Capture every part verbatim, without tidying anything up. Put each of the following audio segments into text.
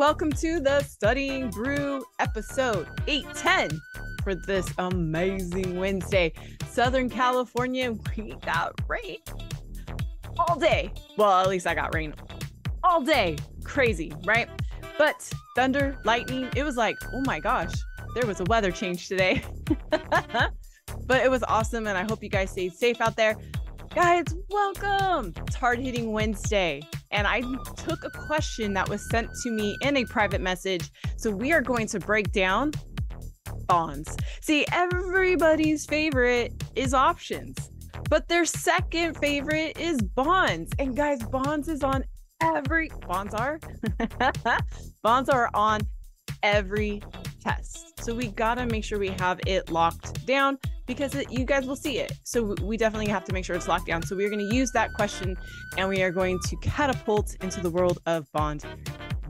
welcome to the Studying Brew episode eight ten for this amazing Wednesday. Southern California, we got rain all day. Well, at least I got rain all day. Crazy, right? But thunder, lightning, it was like, oh my gosh, there was a weather change today. But it was awesome, and I hope you guys stay safe out there. Guys, welcome. It's hard-hitting Wednesday, and I took a question that was sent to me in a private message, so we are going to break down bonds. See, everybody's favorite is options, but their second favorite is bonds. And guys, bonds is on every bonds are bonds are on every test. So we gotta make sure we have it locked down, because it, you guys will see it. So we definitely have to make sure it's locked down. So we're going to use that question, and we are going to catapult into the world of bond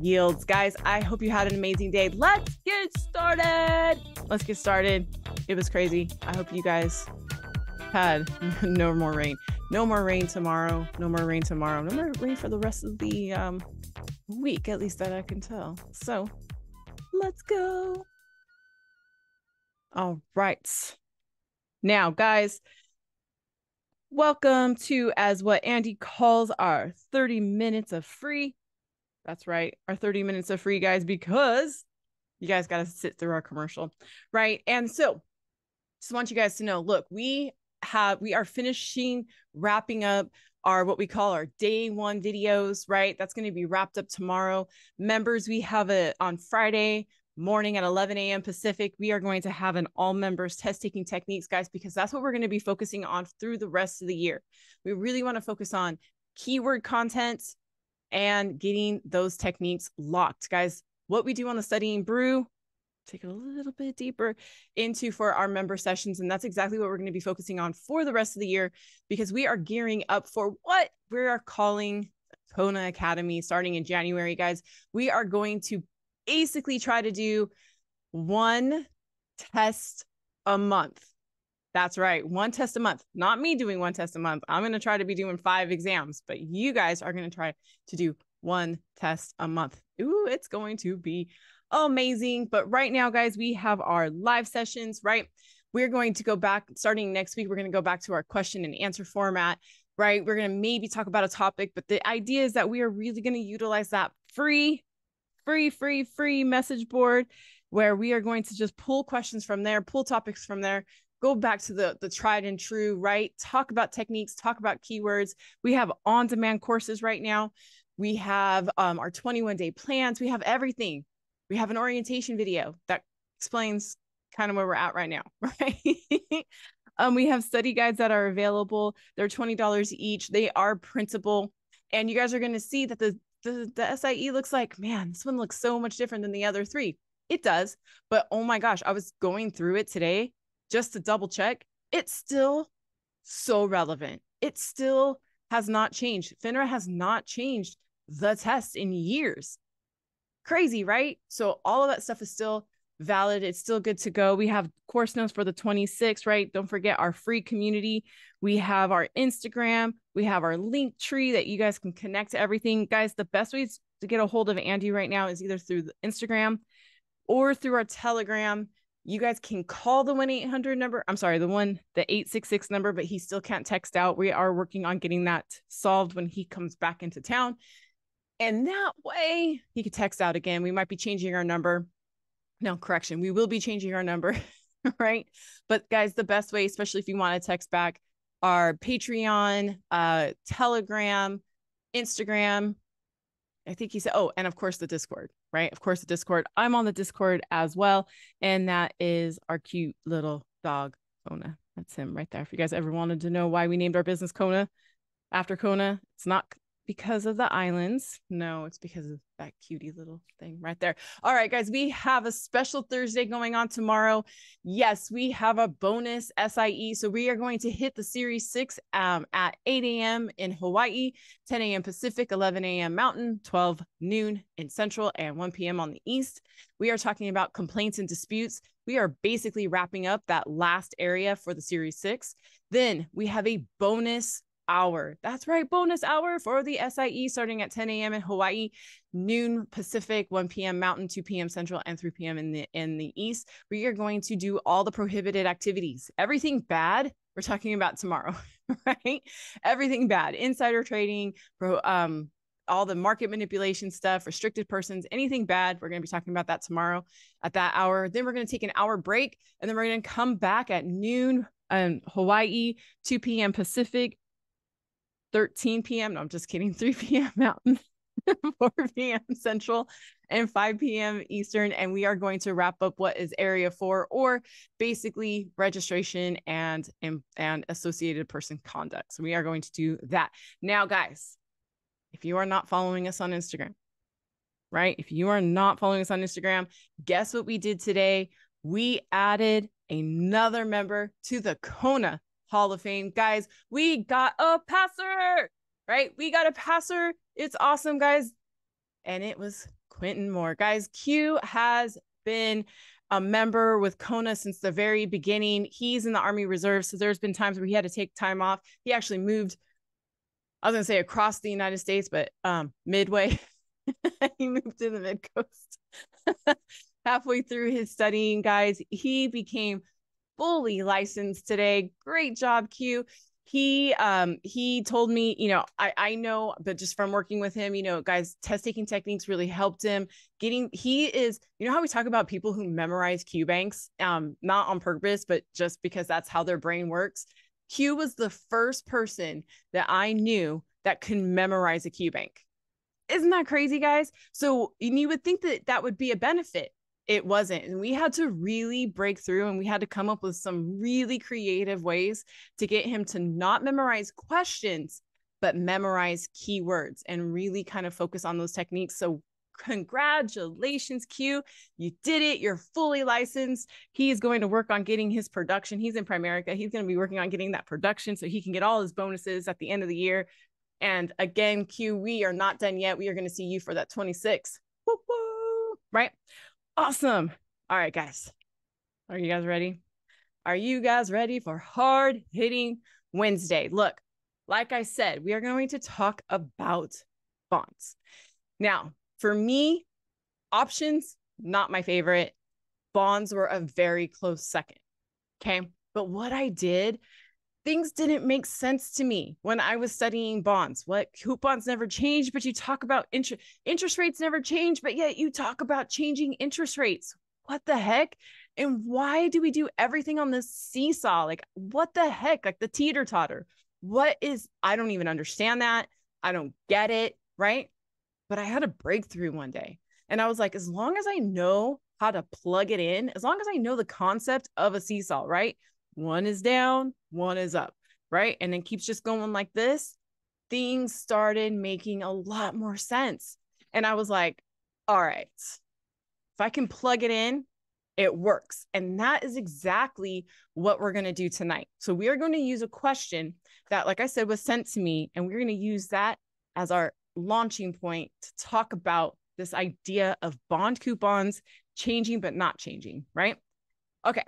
yields. Guys, I hope you had an amazing day. Let's get started. Let's get started. It was crazy. I hope you guys had no more rain. No more rain tomorrow. No more rain tomorrow. No more rain for the rest of the um, week, at least that I can tell. So let's go. All right. Now, guys, welcome to as what Andy calls our thirty minutes of free. That's right, our thirty minutes of free, guys, because you guys got to sit through our commercial, right? And so just want you guys to know, look, we have we are finishing wrapping up our what we call our day one videos, right? That's going to be wrapped up tomorrow. Members, we have it on Friday morning at eleven A M Pacific. We are going to have an all members test taking techniques, guys, because that's what we're going to be focusing on through the rest of the year. We really want to focus on keyword content and getting those techniques locked, guys. What we do on the Studying Brew, take it a little bit deeper into for our member sessions. And that's exactly what we're going to be focusing on for the rest of the year, because we are gearing up for what we are calling Kona Academy starting in January, guys. We are going to basically try to do one test a month. That's right, one test a month. Not me doing one test a month. I'm going to try to be doing five exams, but you guys are going to try to do one test a month. Ooh, it's going to be amazing. But right now, guys, we have our live sessions, right? We're going to go back starting next week. We're going to go back to our question and answer format, right? We're going to maybe talk about a topic, but the idea is that we are really going to utilize that free free, free, free message board, where we are going to just pull questions from there, pull topics from there, go back to the, the tried and true, right? Talk about techniques, talk about keywords. We have on-demand courses right now. We have um, our twenty-one day plans. We have everything. We have an orientation video that explains kind of where we're at right now, right? um, we have study guides that are available. They're twenty dollars each. They are printable. And you guys are going to see that the The, the S I E looks like, man, this one looks so much different than the other three. It does. But oh my gosh, I was going through it today just to double check. It's still so relevant. It still has not changed. FINRA has not changed the test in years. Crazy, right? So all of that stuff is still valid. It's still good to go. We have course notes for the twenty-six, right? Don't forget our free community. We have our Instagram. We have our link tree that you guys can connect to everything. Guys, the best ways to get a hold of Andy right now is either through the Instagram or through our Telegram. You guys can call the one eight hundred number. I'm sorry, the one, the eight six six number, but he still can't text out. We are working on getting that solved when he comes back into town. And that way he could text out again. We might be changing our number. No, correction. We will be changing our number, right? But guys, the best way, especially if you want to text back, our Patreon, uh, Telegram, Instagram. I think he said, oh, and of course the Discord, right? Of course the Discord. I'm on the Discord as well. And that is our cute little dog, Kona. That's him right there. If you guys ever wanted to know why we named our business Kona after Kona, it's not because of the islands. No, it's because of that cutie little thing right there. All right, guys, we have a special Thursday going on tomorrow. Yes, we have a bonus S I E. So we are going to hit the Series six um, at eight A M in Hawaii, ten A M Pacific, eleven A M Mountain, twelve noon in Central, and one P M on the East. We are talking about complaints and disputes. We are basically wrapping up that last area for the Series six. Then we have a bonus hour. That's right, bonus hour for the S I E starting at ten a m in Hawaii, noon Pacific, one p m Mountain, two p m Central, and three p m in the in the East. We are going to do all the prohibited activities. Everything bad, we're talking about tomorrow, right? Everything bad, insider trading, pro, um, all the market manipulation stuff, restricted persons, anything bad. We're going to be talking about that tomorrow at that hour. Then we're going to take an hour break, and then we're going to come back at noon um, Hawaii, two p m Pacific, thirteen p m No, I'm just kidding. three p m Mountain, four p m Central, and five p m Eastern. And we are going to wrap up what is area four, or basically registration and, and, and associated person conduct. So we are going to do that. Now, guys, if you are not following us on Instagram, right? If you are not following us on Instagram, guess what we did today? We added another member to the Kona Hall of Fame. Guys, we got a passer, right? We got a passer. It's awesome, guys. And it was Quentin Moore. Guys, Q has been a member with Kona since the very beginning. He's in the Army Reserve, so there's been times where he had to take time off. He actually moved, I was going to say across the United States, but um, midway, he moved to the mid coast. Halfway through his studying, guys, he became fully licensed today. Great job, Q. He um, he told me, you know, I, I know, but just from working with him, you know, guys, test taking techniques really helped him getting. He is, you know how we talk about people who memorize Q banks, um, not on purpose, but just because that's how their brain works. Q was the first person that I knew that could memorize a Q bank. Isn't that crazy, guys? So and you would think that that would be a benefit. It wasn't. And we had to really break through, and we had to come up with some really creative ways to get him to not memorize questions, but memorize keywords and really kind of focus on those techniques. So congratulations, Q. You did it. You're fully licensed. He is going to work on getting his production. He's in Primerica. He's going to be working on getting that production so he can get all his bonuses at the end of the year. And again, Q, we are not done yet. We are going to see you for that twenty-six. Woo -woo. Right? Awesome. All right, guys. Are you guys ready? Are you guys ready for Hard Hitting Wednesday? Look, like I said, we are going to talk about bonds. Now, for me, options, not my favorite. Bonds were a very close second, okay? But what I did, things didn't make sense to me when I was studying bonds. What, coupons never change, but you talk about interest. Interest rates never change, but yet you talk about changing interest rates. What the heck? And why do we do everything on this seesaw? Like, what the heck? Like the teeter-totter. What is, I don't even understand that. I don't get it, right? But I had a breakthrough one day. And I was like, as long as I know how to plug it in, as long as I know the concept of a seesaw, right? One is down, one is up, right? And then keeps just going like this. Things started making a lot more sense. And I was like, all right, if I can plug it in, it works. And that is exactly what we're going to do tonight. So we are going to use a question that, like I said, was sent to me. And we're going to use that as our launching point to talk about this idea of bond coupons changing but not changing, right? Okay,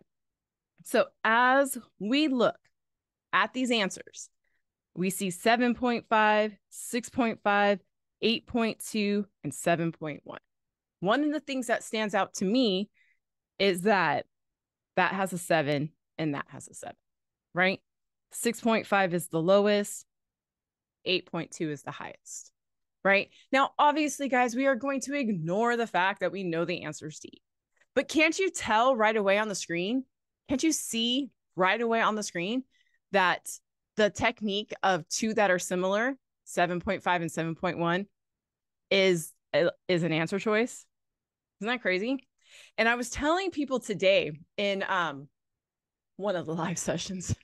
so as we look at these answers, we see seven point five, six point five, eight point two, and seven point one. One of the things that stands out to me is that that has a seven and that has a seven, right? six point five is the lowest, eight point two is the highest. Right? Now, obviously, guys, we are going to ignore the fact that we know the answer is D. But can't you tell right away on the screen? Can't you see right away on the screen that the technique of two that are similar, seven point five and seven point one, is, is an answer choice? Isn't that crazy? And I was telling people today in um, one of the live sessions,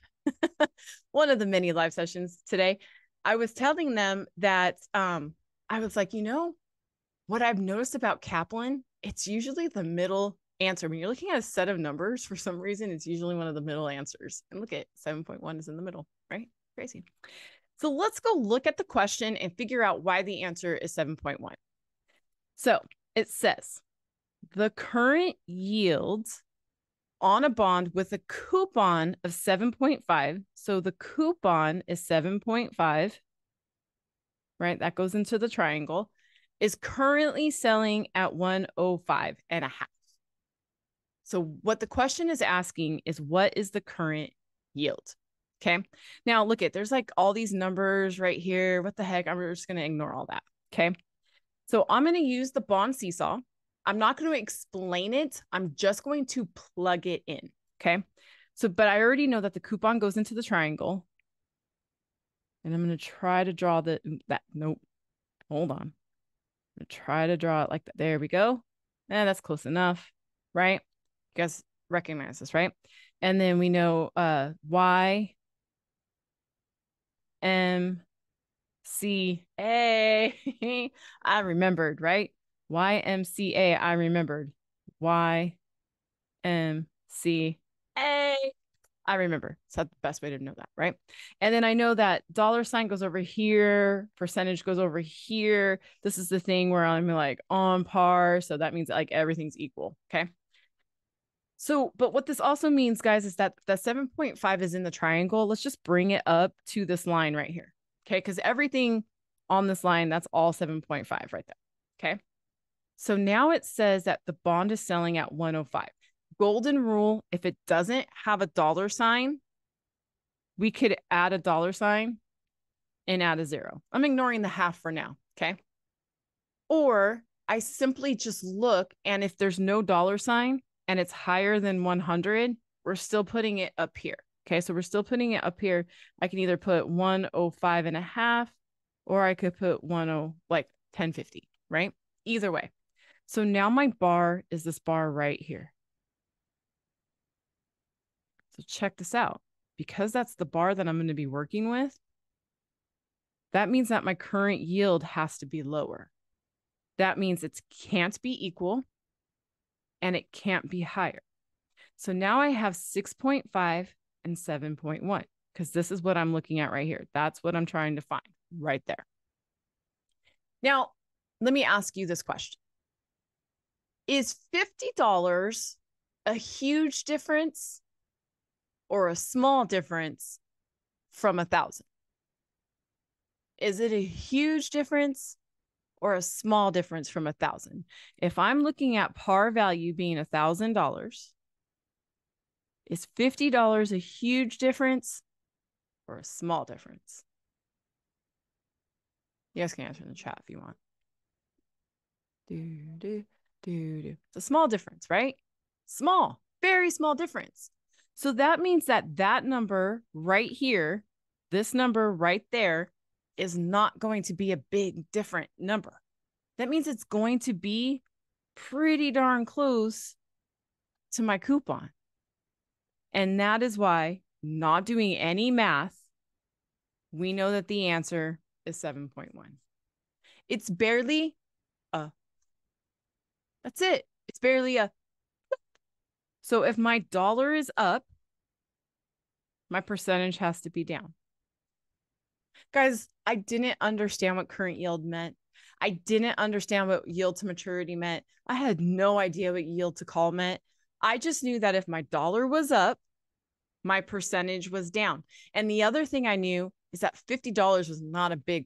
one of the many live sessions today, I was telling them that um, I was like, you know, what I've noticed about Kaplan, it's usually the middle answer. When you're looking at a set of numbers, for some reason, it's usually one of the middle answers. And look at seven point one is in the middle, right? Crazy. So let's go look at the question and figure out why the answer is seven point one. So it says the current yield on a bond with a coupon of seven point five. So the coupon is seven point five, right? That goes into the triangle, is currently selling at one oh five and a half. So what the question is asking is, what is the current yield? Okay. Now look at, there's like all these numbers right here. What the heck? I'm just going to ignore all that. Okay. So I'm going to use the bond seesaw. I'm not going to explain it. I'm just going to plug it in. Okay. So, but I already know that the coupon goes into the triangle, and I'm going to try to draw the, that. Nope. Hold on. I'm going to try to draw it like that. There we go. Eh, that's close enough. Right. You guys recognize this, right? And then we know, uh, Y M C A. I remembered, right? Y M C A. I remembered. Y M C A. I remember. So that's the best way to know that, right? And then I know that dollar sign goes over here, percentage goes over here. This is the thing where I'm like on par. So that means like everything's equal. Okay. So, but what this also means, guys, is that the seven point five is in the triangle. Let's just bring it up to this line right here. Okay. Because everything on this line, that's all seven point five right there. Okay. So now it says that the bond is selling at one oh five. Golden rule. If it doesn't have a dollar sign, we could add a dollar sign and add a zero. I'm ignoring the half for now. Okay. Or I simply just look, and if there's no dollar sign, and it's higher than one hundred, we're still putting it up here. Okay. So we're still putting it up here. I can either put one oh five and a half, or I could put ten, like ten fifty, right? Either way. So now my bar is this bar right here. So check this out, because that's the bar that I'm going to be working with. That means that my current yield has to be lower. That means it can't be equal, and it can't be higher. So now I have six point five and seven point one, because this is what I'm looking at right here. That's what I'm trying to find right there. Now, let me ask you this question. Is fifty dollars a huge difference or a small difference from one thousand dollars? Is it a huge difference or a small difference from a thousand? If I'm looking at par value being a thousand dollars, is fifty dollars a huge difference or a small difference? You guys can answer in the chat if you want. Do, do, do, do. It's a small difference, right? Small, very small difference. So that means that that number right here, this number right there, is not going to be a big different number. That means it's going to be pretty darn close to my coupon. And that is why, not doing any math, we know that the answer is seven point one. It's barely a, that's it. It's barely a. So if my dollar is up, my percentage has to be down. Guys, I didn't understand what current yield meant. I didn't understand what yield to maturity meant. I had no idea what yield to call meant. I just knew that if my dollar was up, my percentage was down. And the other thing I knew is that fifty dollars was not a big,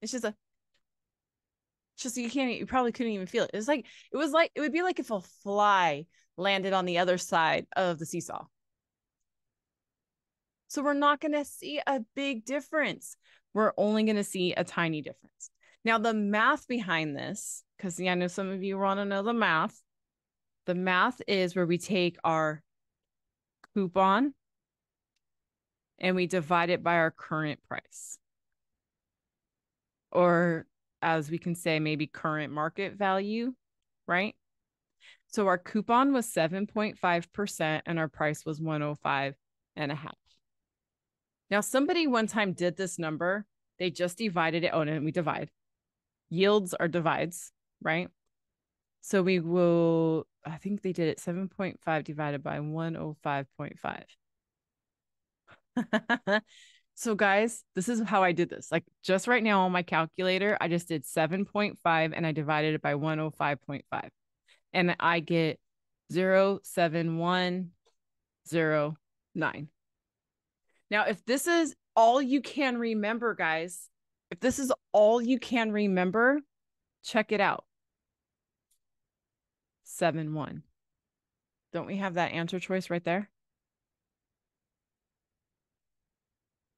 it's just a, it's just, you can't, you probably couldn't even feel it. It's like, it was like, it would be like if a fly landed on the other side of the seesaw. So we're not going to see a big difference. We're only going to see a tiny difference. Now, the math behind this, because yeah, I know some of you want to know the math. The math is where we take our coupon and we divide it by our current price. Or as we can say, maybe current market value, right? So our coupon was seven point five percent and our price was one oh five and a half. Now, somebody one time did this number. They just divided it. Oh, and we divide. Yields are divides, right? So we will, I think they did it seven point five divided by one oh five point five. So guys, this is how I did this. Like just right now on my calculator, I just did seven point five and I divided it by one oh five point five. And I get zero seven one zero nine. Now, if this is all you can remember, guys, if this is all you can remember, check it out. seven one. Don't we have that answer choice right there?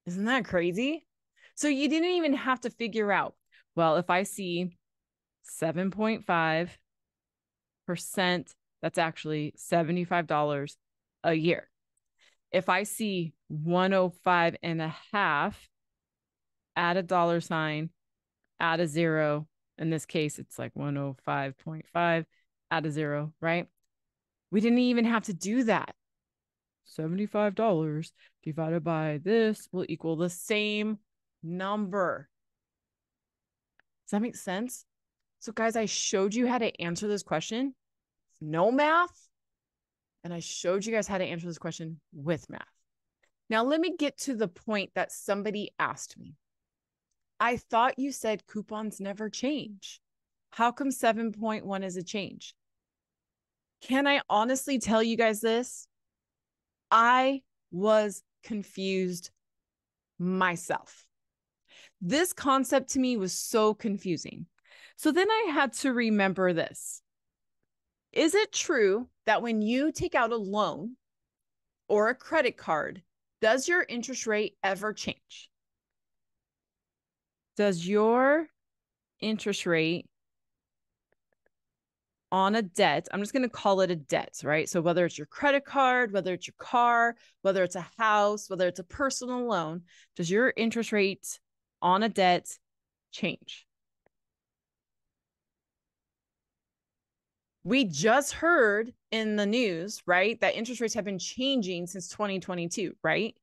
Isn't that crazy? So you didn't even have to figure out, well, if I see seven point five percent, that's actually seventy-five dollars a year. If I see one oh five and a half, add a dollar sign, add a zero. In this case, it's like one oh five point five, add a zero, right? We didn't even have to do that. seventy-five dollars divided by this will equal the same number. Does that make sense? So guys, I showed you how to answer this question. It's no math. And I showed you guys how to answer this question with math. Now let me get to the point that somebody asked me. I thought you said coupons never change. How come seven point one is a change? Can I honestly tell you guys this? I was confused myself. This concept to me was so confusing. So then I had to remember this. Is it true that when you take out a loan or a credit card, does your interest rate ever change? Does your interest rate on a debt, I'm just going to call it a debt, right? So whether it's your credit card, whether it's your car, whether it's a house, whether it's a personal loan, does your interest rate on a debt change? We just heard in the news, right, that interest rates have been changing since twenty twenty-two, right?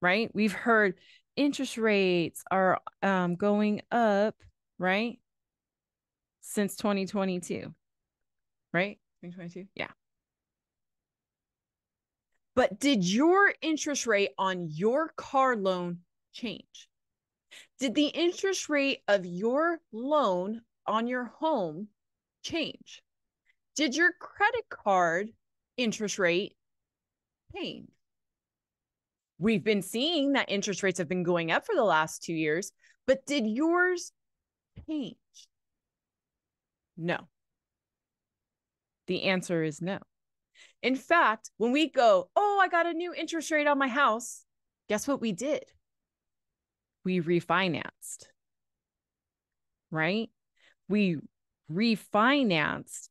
Right? We've heard interest rates are um, going up, right? Since twenty twenty-two, right? twenty twenty-two? Yeah. But did your interest rate on your car loan change? Did the interest rate of your loan on your home change? Did your credit card interest rate change? We've been seeing that interest rates have been going up for the last two years, but did yours change? No. The answer is no. In fact, when we go, oh, I got a new interest rate on my house, guess what we did? We refinanced, right? We refinanced,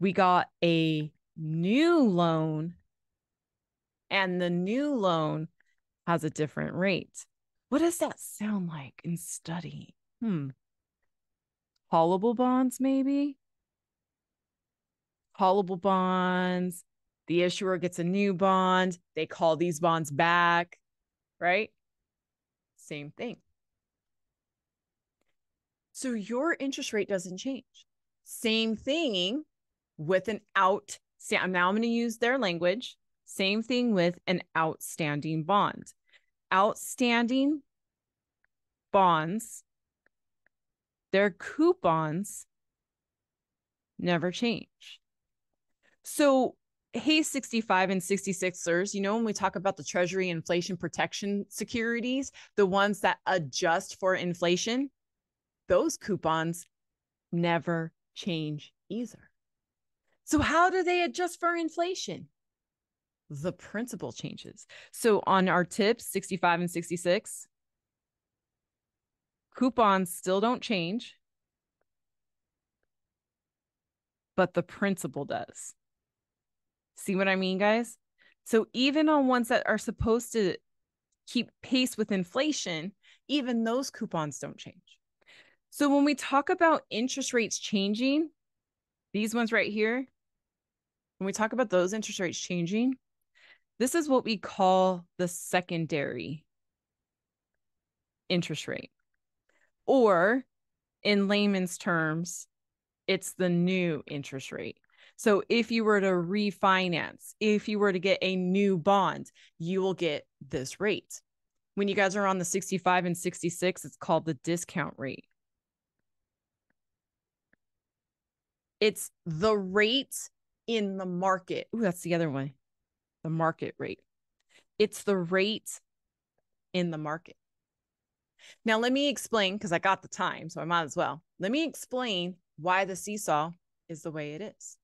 we got a new loan, and the new loan has a different rate. What does that sound like in studying? Hmm. Callable bonds, maybe? Callable bonds, the issuer gets a new bond, they call these bonds back, right? Same thing. So your interest rate doesn't change. Same thing with an out, now I'm going to use their language, same thing with an outstanding bond. Outstanding bonds, their coupons never change. So, hey, sixty-five and sixty-sixers, you know, when we talk about the Treasury inflation protection securities, the ones that adjust for inflation, those coupons never change either. So how do they adjust for inflation? The principal changes. So on our tips, sixty-five and sixty-six, coupons still don't change, but the principal does. See what I mean, guys? So even on ones that are supposed to keep pace with inflation, even those coupons don't change. So when we talk about interest rates changing, these ones right here, when we talk about those interest rates changing, this is what we call the secondary interest rate. Or in layman's terms, it's the new interest rate. So if you were to refinance, if you were to get a new bond, you will get this rate. When you guys are on the sixty-five and sixty-six, it's called the discount rate. It's the rate in the market. Ooh, that's the other one. The market rate. It's the rate in the market. Now, let me explain, because I got the time, so I might as well. Let me explain why the seesaw is the way it is.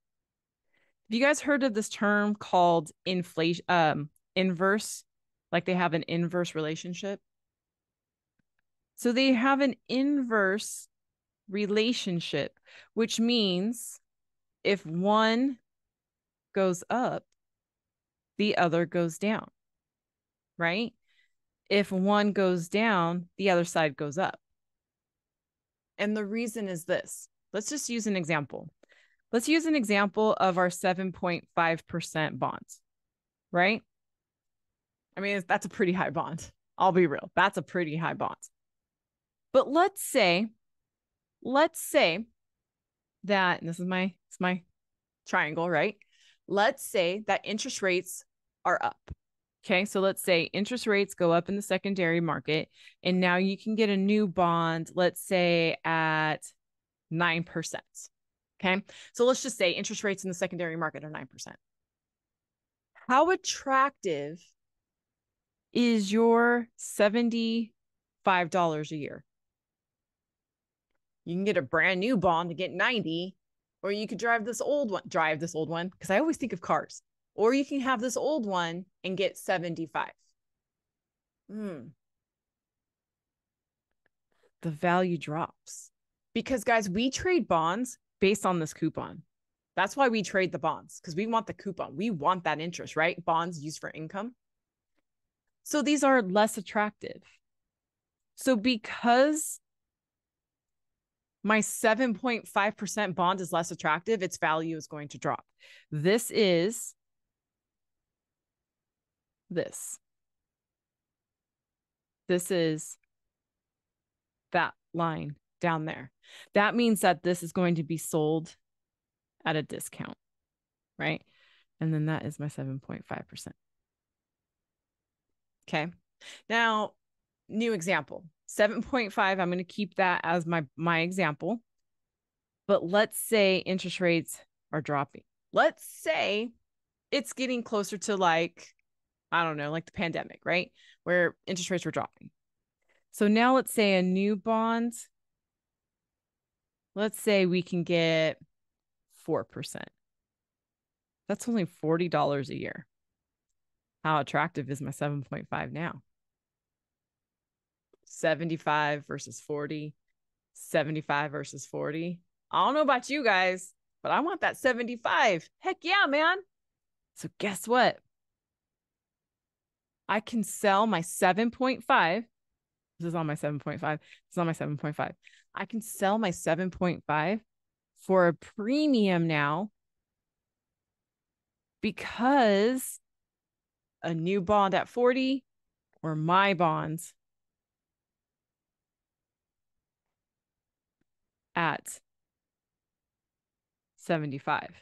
Have you guys heard of this term called inflation, um, inverse? Like they have an inverse relationship. So they have an inverse relationship, which means if one goes up, the other goes down, right? If one goes down, the other side goes up. And the reason is this. Let's just use an example. Let's use an example of our seven point five percent bond, right? I mean, that's a pretty high bond. I'll be real. That's a pretty high bond. But let's say, let's say that, and this is my, it's my triangle, right? Let's say that interest rates are up. Okay, so let's say interest rates go up in the secondary market, and now you can get a new bond, let's say at nine percent. Okay, so let's just say interest rates in the secondary market are nine percent. How attractive is your seventy-five dollars a year? You can get a brand new bond to get ninety, or you could drive this old one, drive this old one, because I always think of cars. Or you can have this old one and get seventy-five. Mm. The value drops. Because guys, we trade bonds based on this coupon. That's why we trade the bonds, because we want the coupon. We want that interest, right? Bonds used for income. So these are less attractive. So because my seven point five percent bond is less attractive, its value is going to drop. This is this. This is that line down there. That means that this is going to be sold at a discount, right? And then that is my seven point five percent. Okay. Now, new example, seven point five. I'm going to keep that as my, my example, but let's say interest rates are dropping. Let's say it's getting closer to like, I don't know, like the pandemic, right? Where interest rates were dropping. So now let's say a new bond, let's say we can get four percent. That's only forty dollars a year. How attractive is my seven point five now? seventy-five versus forty, seventy-five versus forty. I don't know about you guys, but I want that seventy-five. Heck yeah, man. So guess what? I can sell my seven point five. This is on my seven point five. This is on my seven point five. I can sell my seven point five for a premium now because a new bond at forty or my bonds at seventy-five.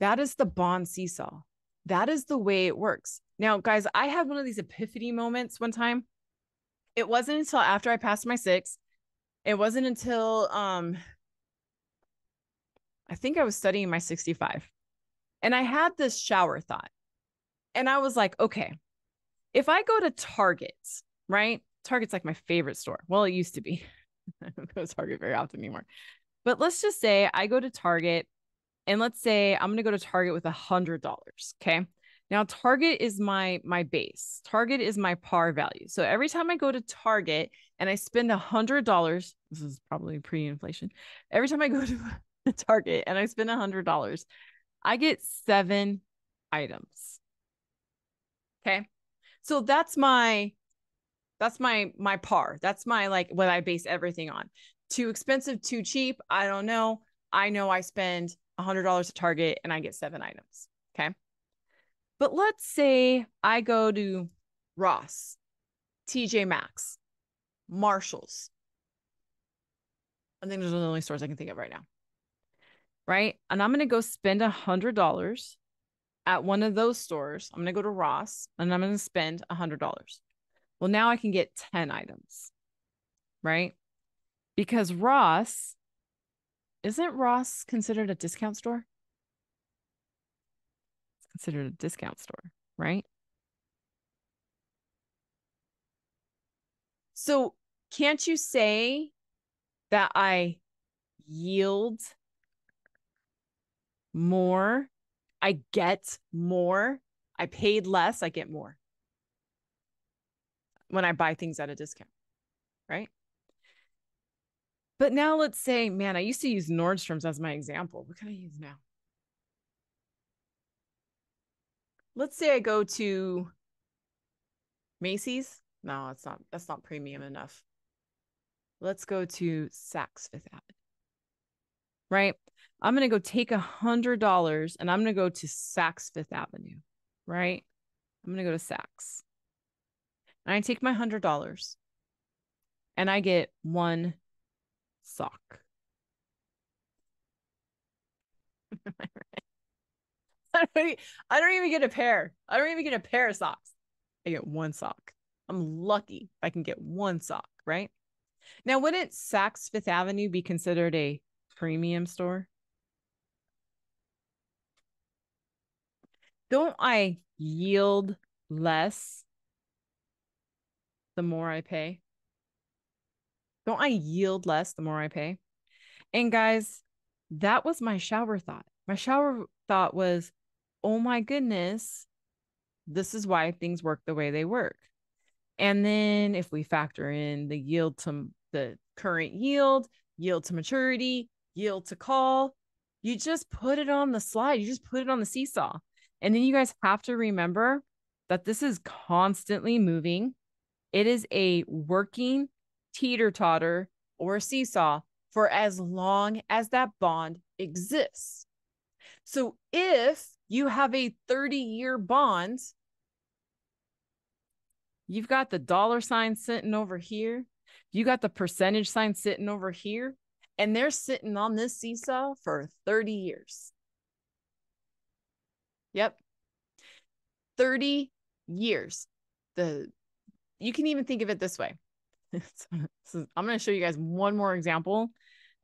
That is the bond seesaw. That is the way it works. Now, guys, I had one of these epiphany moments one time. It wasn't until after I passed my six. It wasn't until um, I think I was studying my sixty-five. And I had this shower thought. And I was like, okay, if I go to Target, right? Target's like my favorite store. Well, it used to be. I don't go to Target very often anymore. But let's just say I go to Target. And let's say I'm going to go to Target with one hundred dollars, okay? Now, Target is my, my base. Target is my par value. So every time I go to Target and I spend one hundred dollars, this is probably pre-inflation, every time I go to Target and I spend one hundred dollars, I get seven items, okay? So that's my, that's my, my par. That's my, like, what I base everything on. Too expensive, too cheap, I don't know. I know I spend one hundred dollars at Target and I get seven items. Okay. But let's say I go to Ross, T J Maxx, Marshall's. I think those are the only stores I can think of right now. Right. And I'm going to go spend one hundred dollars at one of those stores. I'm going to go to Ross and I'm going to spend one hundred dollars. Well, now I can get ten items. Right. because Ross, isn't Ross considered a discount store? It's considered a discount store, right? So can't you say that I yield more, I get more, I paid less, I get more when I buy things at a discount, right? But now let's say, man, I used to use Nordstrom's as my example. What can I use now? Let's say I go to Macy's. No, it's not, that's not premium enough. Let's go to Saks Fifth Avenue, right? I'm going to go take one hundred dollars and I'm going to go to Saks Fifth Avenue, right? I'm going to go to Saks. And I take my one hundred dollars and I get one sock. I don't, I don't even get a pair. I don't even get a pair of socks. I get one sock. I'm lucky if I can get one sock, right? Now, wouldn't Saks Fifth Avenue be considered a premium store? Don't I yield less the more I pay? Don't I yield less the more I pay? And guys, that was my shower thought. My shower thought was, oh my goodness, this is why things work the way they work. And then if we factor in the yield to the current yield, yield to maturity, yield to call, you just put it on the slide. You just put it on the seesaw. And then you guys have to remember that this is constantly moving. It is a working teeter-totter or seesaw for as long as that bond exists. So if you have a thirty-year bond, you've got the dollar sign sitting over here. You got the percentage sign sitting over here. And they're sitting on this seesaw for thirty years. Yep. thirty years. The You can even think of it this way. So I'm going to show you guys one more example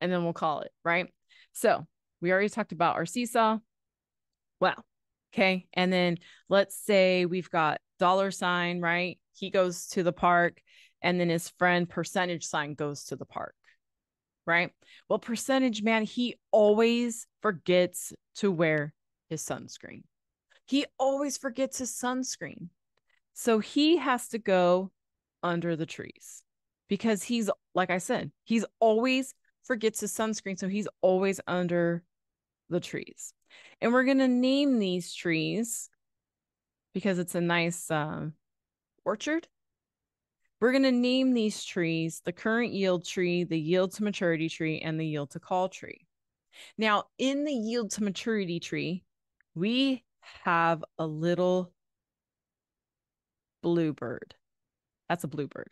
and then we'll call it, right? So we already talked about our seesaw. Wow. Okay. And then let's say we've got dollar sign, right? He goes to the park and then his friend percentage sign goes to the park, right? Well, percentage, man, he always forgets to wear his sunscreen. He always forgets his sunscreen. So he has to go under the trees because he's, like I said, he's always forgets his sunscreen. So he's always under the trees. And we're going to name these trees because it's a nice um, orchard. We're going to name these trees the current yield tree, the yield to maturity tree, and the yield to call tree. Now, in the yield to maturity tree, we have a little bluebird. That's a bluebird.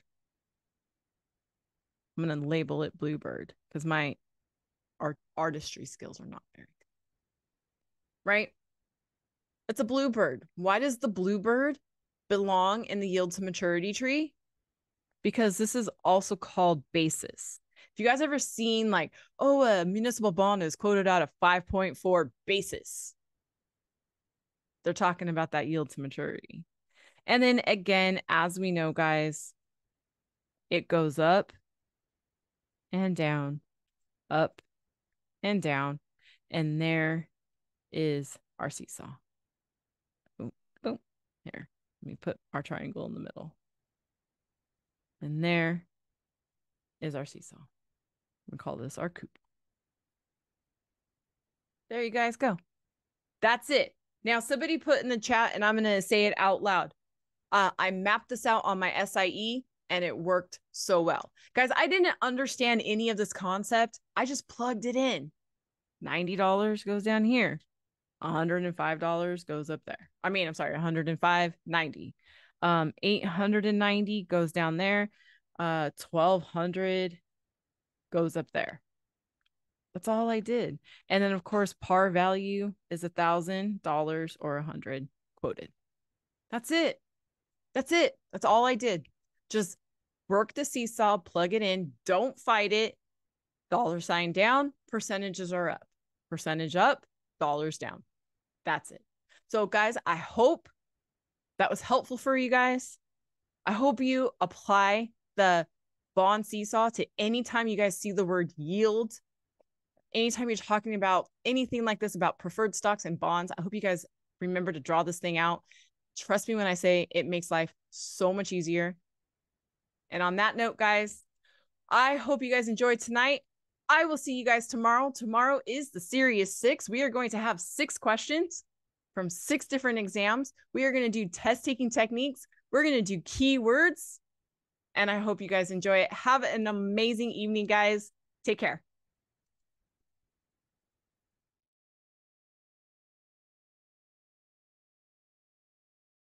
I'm going to label it bluebird because my art artistry skills are not very good, right? It's a bluebird. Why does the bluebird belong in the yield to maturity tree? Because this is also called basis. If you guys ever seen like, oh, a municipal bond is quoted out of five point four basis, they're talking about that yield to maturity. And then again, as we know, guys, it goes up and down, up and down. And there is our seesaw. Boom, boom. Here, let me put our triangle in the middle. And there is our seesaw. We call this our coupe. There you guys go. That's it. Now, somebody put in the chat, and I'm going to say it out loud. Uh, I mapped this out on my S I E, and it worked so well. Guys, I didn't understand any of this concept. I just plugged it in. ninety dollars goes down here. one hundred five dollars goes up there. I mean, I'm sorry, one hundred five dollars and ninety cents. Um, eight hundred ninety dollars goes down there. Uh, twelve hundred dollars goes up there. That's all I did. And then, of course, par value is one thousand dollars or one hundred dollars quoted. That's it. That's it. That's all I did. Just work the seesaw, plug it in. Don't fight it. Dollar sign down, percentages are up. Percentage up, dollars down. That's it. So guys, I hope that was helpful for you guys. I hope you apply the bond seesaw to anytime you guys see the word yield. Anytime you're talking about anything like this about preferred stocks and bonds, I hope you guys remember to draw this thing out. Trust me when I say it makes life so much easier. And on that note, guys, I hope you guys enjoyed tonight. I will see you guys tomorrow. Tomorrow is the Series six. We are going to have six questions from six different exams. We are going to do test-taking techniques. We're going to do keywords. And I hope you guys enjoy it. Have an amazing evening, guys. Take care.